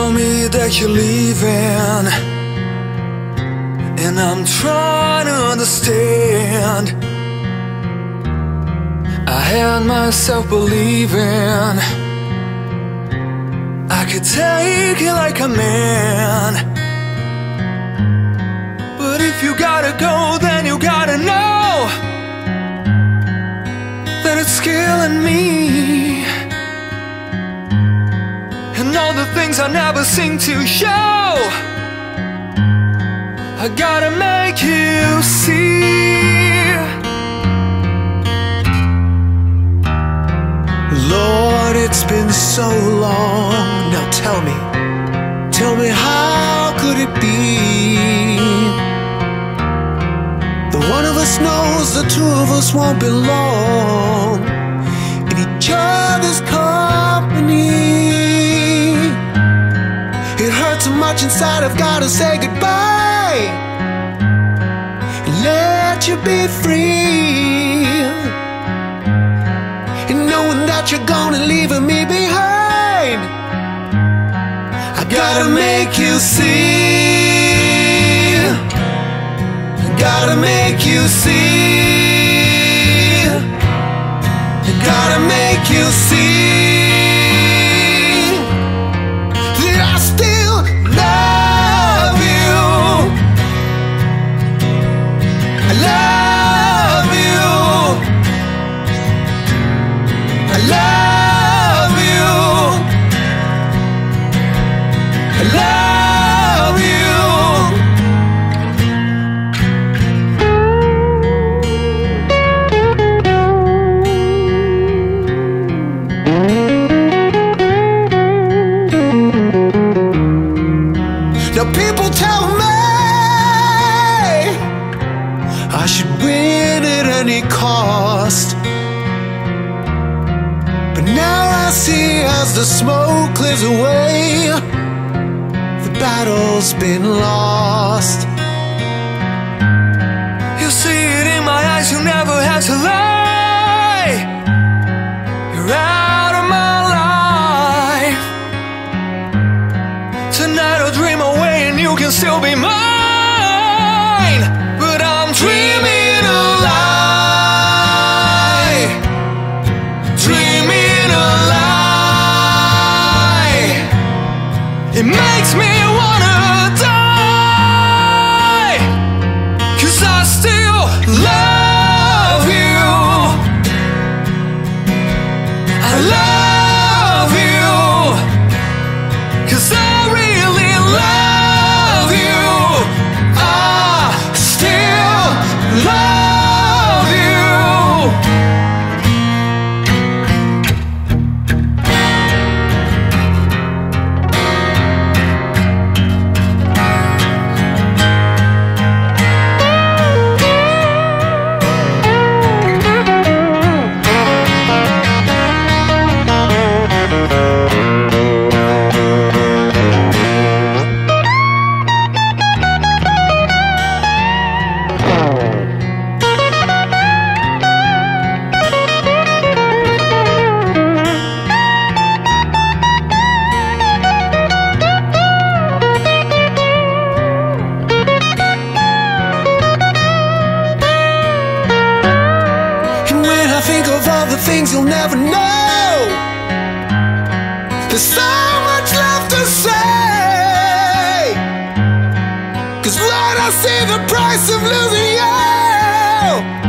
tell me that you're leaving, and I'm trying to understand. I had myself believing I could take it like a man. But if you gotta go, then you gotta know that it's killing me, and all the things I never seem to show, I gotta make you see. Lord, it's been so long. Now tell me how could it be? The one of us knows the two of us won't belong in each other's company. It hurts so much inside, I've gotta say goodbye and let you be free, and knowing that you're gonna leave me behind, I gotta make you see, I gotta make you see, I gotta make you see. The smoke clears away, the battle's been lost. You see it in my eyes, you never had to lie. You're out of my life. Tonight I'll dream away and you can still be mine. But I'm dreaming a lie, dreaming. It makes me wanna die, 'cause I still love you, I love you, 'cause I really love you, I still love you. You'll never know, there's so much left to say, 'cause when I see the price of losing you,